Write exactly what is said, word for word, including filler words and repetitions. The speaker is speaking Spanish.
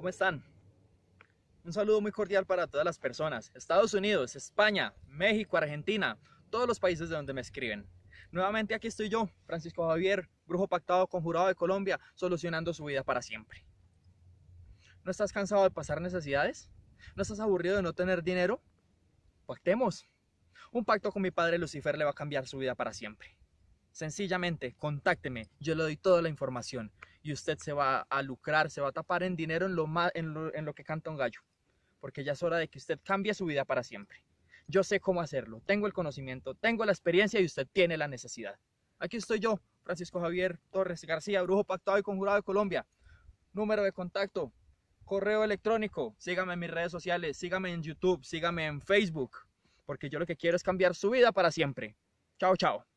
¿Cómo están? Un saludo muy cordial para todas las personas, Estados Unidos, España, México, Argentina, todos los países de donde me escriben. Nuevamente aquí estoy yo, Francisco Javier, Brujo Pactado, Conjurado de Colombia, solucionando su vida para siempre. ¿No estás cansado de pasar necesidades? ¿No estás aburrido de no tener dinero? Pactemos. Un pacto con mi padre Lucifer le va a cambiar su vida para siempre. Sencillamente, contácteme, yo le doy toda la información y usted se va a lucrar, se va a tapar en dinero en lo, más, en lo, en lo que canta un gallo, porque ya es hora de que usted cambie su vida para siempre. Yo sé cómo hacerlo, tengo el conocimiento, tengo la experiencia y usted tiene la necesidad. Aquí estoy yo, Francisco Javier Torres García, Brujo Pactado y Conjurado de Colombia. Número de contacto, correo electrónico, sígame en mis redes sociales, sígame en YouTube, sígame en Facebook, porque yo lo que quiero es cambiar su vida para siempre. Chao, chao.